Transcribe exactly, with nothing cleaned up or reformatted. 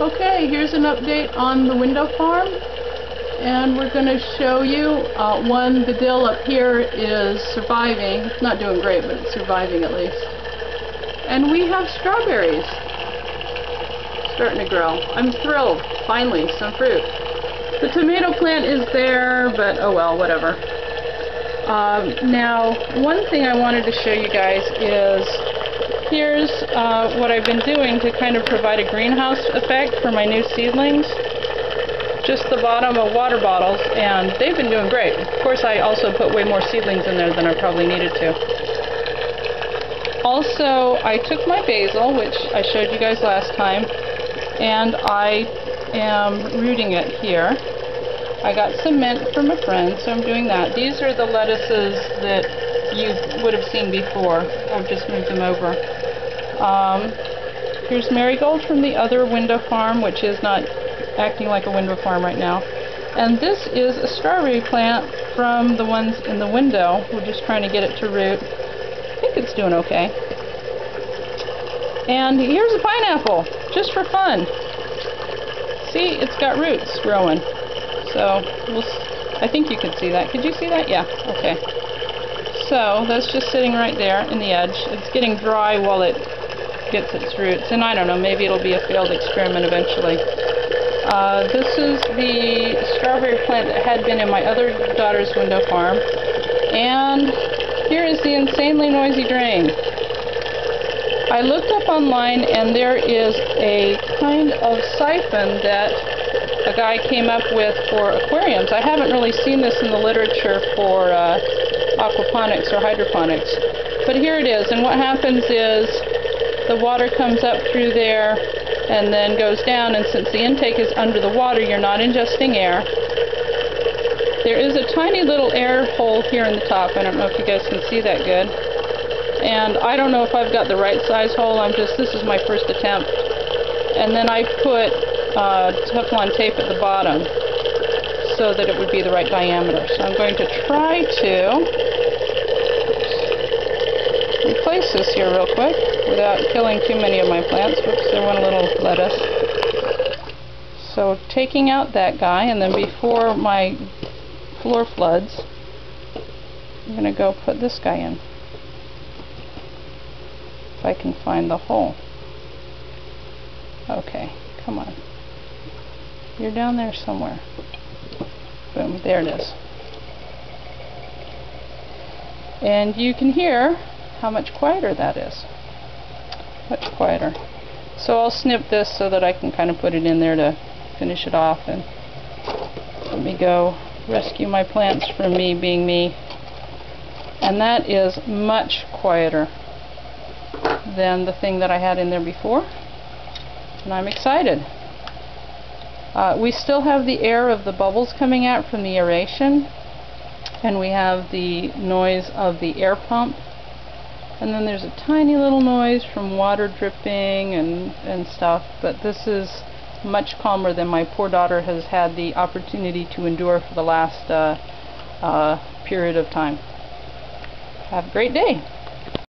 Okay, here's an update on the window farm, and we're going to show you uh, one, the dill up here is surviving. It's not doing great, but it's surviving at least. And we have strawberries starting to grow. I'm thrilled, finally, some fruit. The tomato plant is there, but oh well, whatever. Um, now, one thing I wanted to show you guys is here's uh, what I've been doing to kind of provide a greenhouse effect for my new seedlings. Just the bottom of water bottles, and they've been doing great. Of course, I also put way more seedlings in there than I probably needed to. Also, I took my basil, which I showed you guys last time, and I am rooting it here. I got some mint from a friend, so I'm doing that. These are the lettuces that you would have seen before. I've just moved them over. Um, here's marigold from the other window farm, which is not acting like a window farm right now. And this is a strawberry plant from the ones in the window. We're just trying to get it to root. I think it's doing okay. And here's a pineapple, just for fun. See, it's got roots growing. So, we'll s I think you could see that. Could you see that? Yeah, okay. So that's just sitting right there in the edge. It's getting dry while it gets its roots, and I don't know, maybe it'll be a failed experiment eventually. Uh, this is the strawberry plant that had been in my other daughter's window farm, and here is the insanely noisy drain. I looked up online, and there is a kind of siphon that a guy came up with for aquariums. I haven't really seen this in the literature for uh, aquaponics or hydroponics, but here it is. And what happens is the water comes up through there and then goes down, and since the intake is under the water, you're not ingesting air. There is a tiny little air hole here in the top. I don't know if you guys can see that good, and I don't know if I've got the right size hole. I'm just, this is my first attempt. And then I put uh, Teflon tape at the bottom so that it would be the right diameter. So I'm going to try to replace this here real quick without killing too many of my plants. Whoops, there went a little lettuce. So taking out that guy, and then before my floor floods, I'm going to go put this guy in. If I can find the hole. Okay, come on. You're down there somewhere. Boom, there it is. And you can hear how much quieter that is. Much quieter. So I'll snip this so that I can kind of put it in there to finish it off, and let me go rescue my plants from me being me. And that is much quieter than the thing that I had in there before. And I'm excited. Uh, we still have the air of the bubbles coming out from the aeration, and we have the noise of the air pump, and then there's a tiny little noise from water dripping and, and stuff, but this is much calmer than my poor daughter has had the opportunity to endure for the last uh, uh, period of time. Have a great day!